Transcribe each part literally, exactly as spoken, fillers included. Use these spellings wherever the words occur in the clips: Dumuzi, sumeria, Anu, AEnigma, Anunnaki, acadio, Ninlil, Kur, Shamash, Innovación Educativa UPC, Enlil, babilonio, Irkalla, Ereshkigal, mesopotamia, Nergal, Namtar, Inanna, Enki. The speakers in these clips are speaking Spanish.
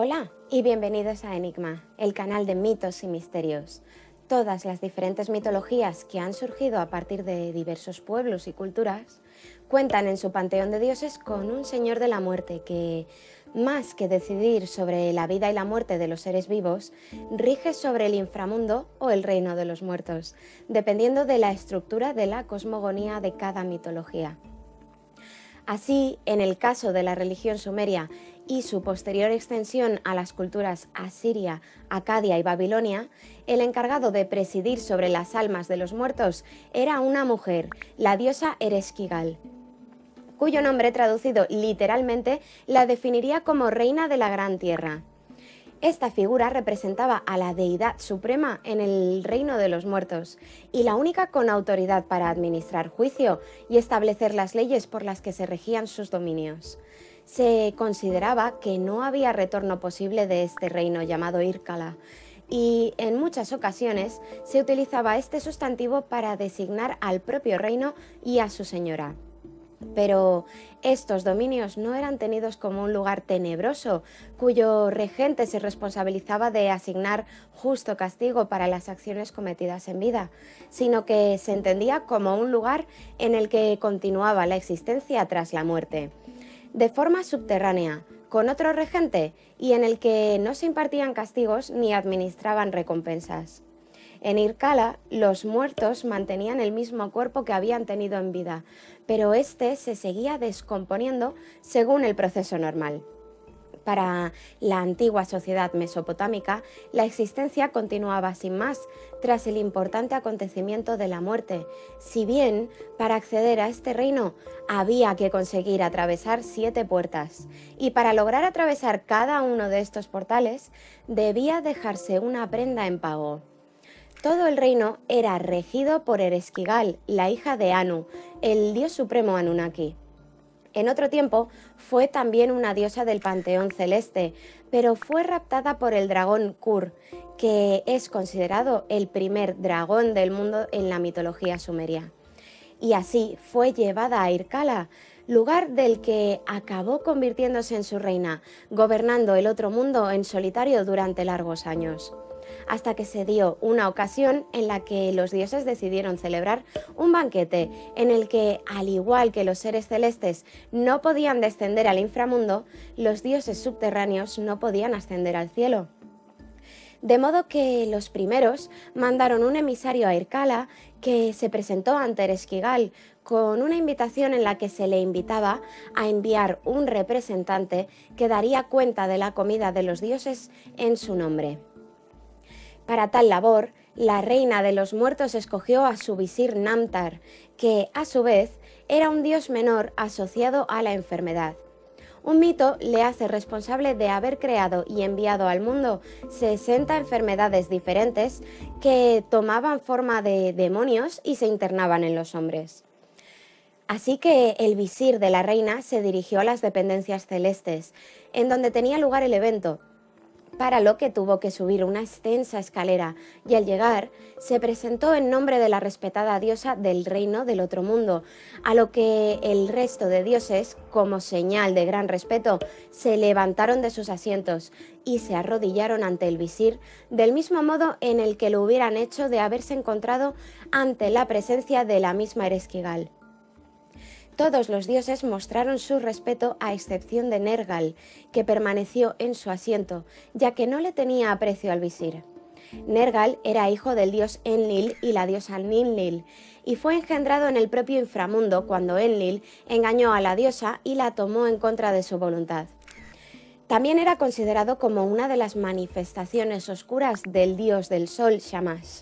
Hola y bienvenidos a Enigma, el canal de mitos y misterios. Todas las diferentes mitologías que han surgido a partir de diversos pueblos y culturas cuentan en su panteón de dioses con un señor de la muerte que, más que decidir sobre la vida y la muerte de los seres vivos, rige sobre el inframundo o el reino de los muertos, dependiendo de la estructura de la cosmogonía de cada mitología. Así, en el caso de la religión sumeria y su posterior extensión a las culturas asiria, acadia y babilonia, el encargado de presidir sobre las almas de los muertos era una mujer, la diosa Ereshkigal, cuyo nombre traducido literalmente la definiría como reina de la gran tierra. Esta figura representaba a la deidad suprema en el reino de los muertos y la única con autoridad para administrar juicio y establecer las leyes por las que se regían sus dominios. Se consideraba que no había retorno posible de este reino llamado Irkalla y en muchas ocasiones se utilizaba este sustantivo para designar al propio reino y a su señora. Pero estos dominios no eran tenidos como un lugar tenebroso, cuyo regente se responsabilizaba de asignar justo castigo para las acciones cometidas en vida, sino que se entendía como un lugar en el que continuaba la existencia tras la muerte, de forma subterránea, con otro regente y en el que no se impartían castigos ni administraban recompensas. En Irkalla, los muertos mantenían el mismo cuerpo que habían tenido en vida, pero este se seguía descomponiendo según el proceso normal. Para la antigua sociedad mesopotámica, la existencia continuaba sin más tras el importante acontecimiento de la muerte, si bien para acceder a este reino había que conseguir atravesar siete puertas, y para lograr atravesar cada uno de estos portales debía dejarse una prenda en pago. Todo el reino era regido por Ereshkigal, la hija de Anu, el dios supremo Anunnaki. En otro tiempo fue también una diosa del panteón celeste, pero fue raptada por el dragón Kur, que es considerado el primer dragón del mundo en la mitología sumeria. Y así fue llevada a Irkalla, lugar del que acabó convirtiéndose en su reina, gobernando el otro mundo en solitario durante largos años, hasta que se dio una ocasión en la que los dioses decidieron celebrar un banquete en el que, al igual que los seres celestes no podían descender al inframundo, los dioses subterráneos no podían ascender al cielo. De modo que los primeros mandaron un emisario a Irkalla que se presentó ante Ereshkigal con una invitación en la que se le invitaba a enviar un representante que daría cuenta de la comida de los dioses en su nombre. Para tal labor, la reina de los muertos escogió a su visir Namtar, que a su vez era un dios menor asociado a la enfermedad. Un mito le hace responsable de haber creado y enviado al mundo sesenta enfermedades diferentes que tomaban forma de demonios y se internaban en los hombres. Así que el visir de la reina se dirigió a las dependencias celestes, en donde tenía lugar el evento, para lo que tuvo que subir una extensa escalera y al llegar se presentó en nombre de la respetada diosa del reino del otro mundo, a lo que el resto de dioses, como señal de gran respeto, se levantaron de sus asientos y se arrodillaron ante el visir, del mismo modo en el que lo hubieran hecho de haberse encontrado ante la presencia de la misma Ereshkigal. Todos los dioses mostraron su respeto a excepción de Nergal, que permaneció en su asiento, ya que no le tenía aprecio al visir. Nergal era hijo del dios Enlil y la diosa Ninlil, y fue engendrado en el propio inframundo cuando Enlil engañó a la diosa y la tomó en contra de su voluntad. También era considerado como una de las manifestaciones oscuras del dios del sol Shamash.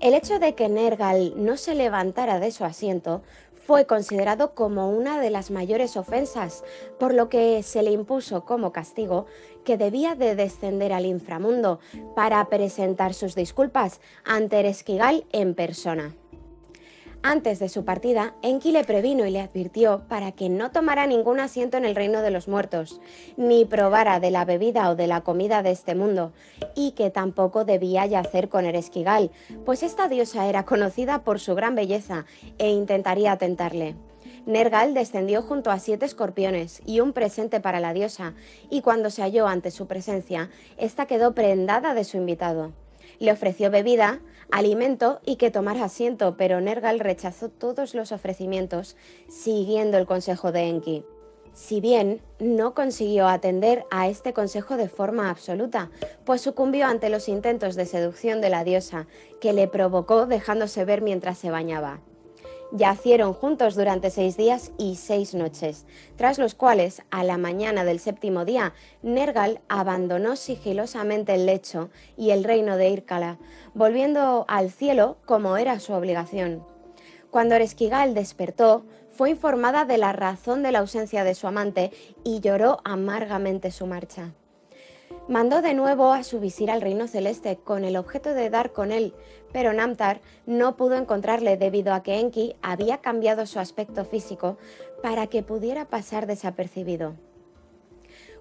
El hecho de que Nergal no se levantara de su asiento fue considerado como una de las mayores ofensas, por lo que se le impuso como castigo que debía de descender al inframundo para presentar sus disculpas ante Ereshkigal en persona. Antes de su partida, Enki le previno y le advirtió para que no tomara ningún asiento en el reino de los muertos, ni probara de la bebida o de la comida de este mundo, y que tampoco debía yacer con Ereshkigal, pues esta diosa era conocida por su gran belleza e intentaría tentarle. Nergal descendió junto a siete escorpiones y un presente para la diosa, y cuando se halló ante su presencia, ésta quedó prendada de su invitado. Le ofreció bebida, alimento y que tomara asiento, pero Nergal rechazó todos los ofrecimientos, siguiendo el consejo de Enki. Si bien no consiguió atender a este consejo de forma absoluta, pues sucumbió ante los intentos de seducción de la diosa, que le provocó dejándose ver mientras se bañaba. Yacieron juntos durante seis días y seis noches, tras los cuales, a la mañana del séptimo día, Nergal abandonó sigilosamente el lecho y el reino de Irkalla, volviendo al cielo como era su obligación. Cuando Ereshkigal despertó, fue informada de la razón de la ausencia de su amante y lloró amargamente su marcha. Mandó de nuevo a su visir al reino celeste con el objeto de dar con él, pero Namtar no pudo encontrarle debido a que Enki había cambiado su aspecto físico para que pudiera pasar desapercibido.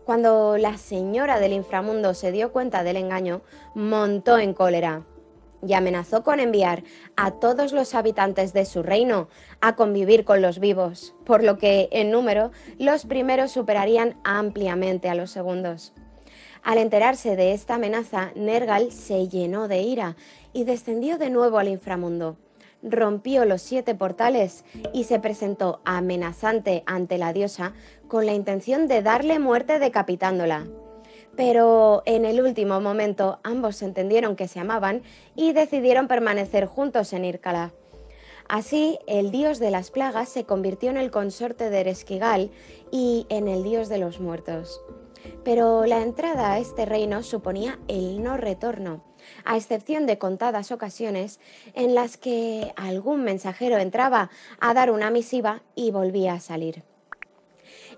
Cuando la señora del inframundo se dio cuenta del engaño, montó en cólera y amenazó con enviar a todos los habitantes de su reino a convivir con los vivos, por lo que, en número, los primeros superarían ampliamente a los segundos. Al enterarse de esta amenaza, Nergal se llenó de ira y descendió de nuevo al inframundo. Rompió los siete portales y se presentó amenazante ante la diosa con la intención de darle muerte decapitándola. Pero en el último momento ambos entendieron que se amaban y decidieron permanecer juntos en Irkalla. Así, el dios de las plagas se convirtió en el consorte de Ereshkigal y en el dios de los muertos. Pero la entrada a este reino suponía el no retorno, a excepción de contadas ocasiones en las que algún mensajero entraba a dar una misiva y volvía a salir.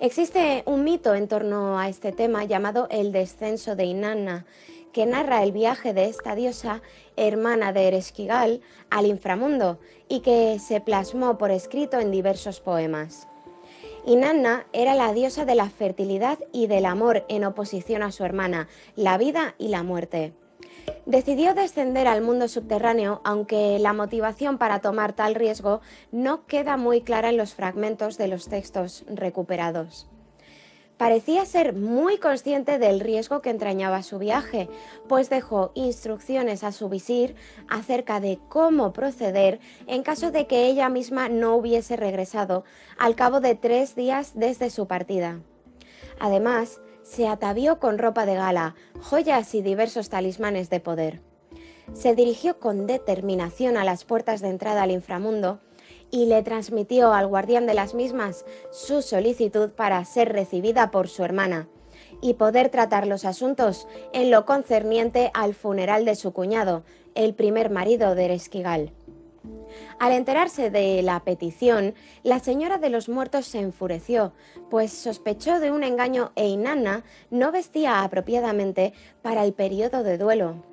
Existe un mito en torno a este tema llamado el descenso de Inanna, que narra el viaje de esta diosa, hermana de Ereshkigal, al inframundo y que se plasmó por escrito en diversos poemas. Inanna era la diosa de la fertilidad y del amor en oposición a su hermana, la vida y la muerte. Decidió descender al mundo subterráneo, aunque la motivación para tomar tal riesgo no queda muy clara en los fragmentos de los textos recuperados. Parecía ser muy consciente del riesgo que entrañaba su viaje, pues dejó instrucciones a su visir acerca de cómo proceder en caso de que ella misma no hubiese regresado al cabo de tres días desde su partida. Además, se atavió con ropa de gala, joyas y diversos talismanes de poder. Se dirigió con determinación a las puertas de entrada al inframundo y le transmitió al guardián de las mismas su solicitud para ser recibida por su hermana y poder tratar los asuntos en lo concerniente al funeral de su cuñado, el primer marido de Ereshkigal. Al enterarse de la petición, la señora de los muertos se enfureció, pues sospechó de un engaño e Inanna no vestía apropiadamente para el periodo de duelo,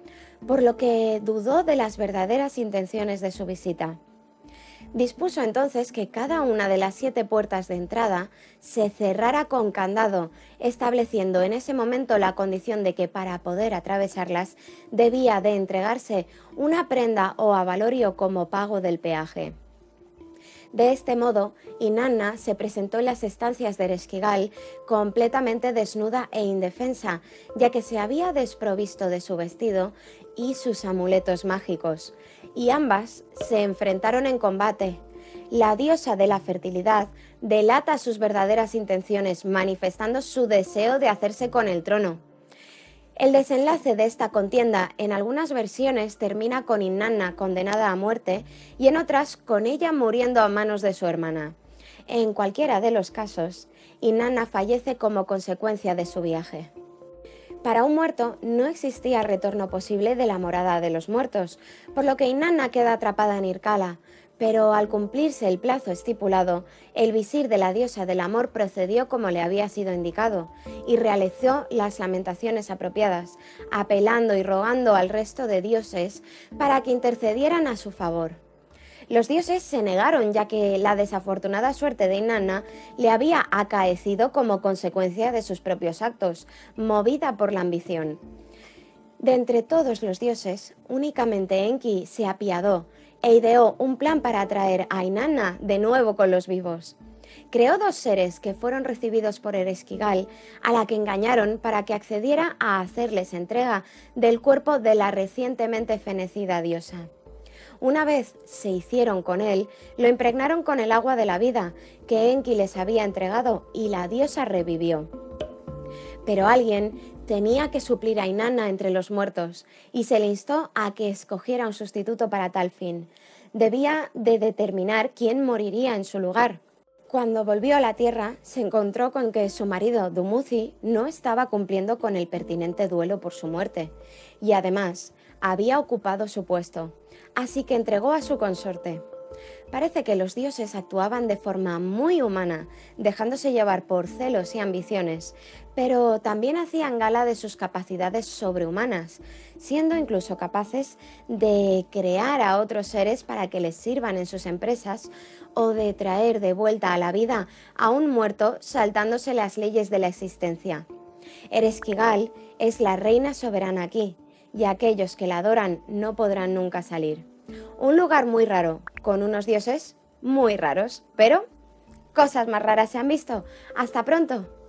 por lo que dudó de las verdaderas intenciones de su visita. Dispuso entonces que cada una de las siete puertas de entrada se cerrara con candado, estableciendo en ese momento la condición de que para poder atravesarlas debía de entregarse una prenda o avalorio como pago del peaje. De este modo, Inanna se presentó en las estancias de Ereshkigal completamente desnuda e indefensa, ya que se había desprovisto de su vestido y sus amuletos mágicos, y ambas se enfrentaron en combate. La diosa de la fertilidad delata sus verdaderas intenciones, manifestando su deseo de hacerse con el trono. El desenlace de esta contienda en algunas versiones termina con Inanna condenada a muerte y en otras con ella muriendo a manos de su hermana. En cualquiera de los casos, Inanna fallece como consecuencia de su viaje. Para un muerto no existía retorno posible de la morada de los muertos, por lo que Inanna queda atrapada en Irkalla, pero al cumplirse el plazo estipulado, el visir de la diosa del amor procedió como le había sido indicado y realizó las lamentaciones apropiadas, apelando y rogando al resto de dioses para que intercedieran a su favor. Los dioses se negaron, ya que la desafortunada suerte de Inanna le había acaecido como consecuencia de sus propios actos, movida por la ambición. De entre todos los dioses, únicamente Enki se apiadó e ideó un plan para atraer a Inanna de nuevo con los vivos. Creó dos seres que fueron recibidos por Ereshkigal, a la que engañaron para que accediera a hacerles entrega del cuerpo de la recientemente fenecida diosa. Una vez se hicieron con él, lo impregnaron con el agua de la vida que Enki les había entregado y la diosa revivió. Pero alguien tenía que suplir a Inanna entre los muertos y se le instó a que escogiera un sustituto para tal fin. Debía de determinar quién moriría en su lugar. Cuando volvió a la tierra, se encontró con que su marido, Dumuzi, no estaba cumpliendo con el pertinente duelo por su muerte y además había ocupado su puesto, así que entregó a su consorte. Parece que los dioses actuaban de forma muy humana, dejándose llevar por celos y ambiciones, pero también hacían gala de sus capacidades sobrehumanas, siendo incluso capaces de crear a otros seres para que les sirvan en sus empresas o de traer de vuelta a la vida a un muerto saltándose las leyes de la existencia. Ereshkigal es la reina soberana aquí, y aquellos que la adoran no podrán nunca salir. Un lugar muy raro, con unos dioses muy raros, pero cosas más raras se han visto. ¡Hasta pronto!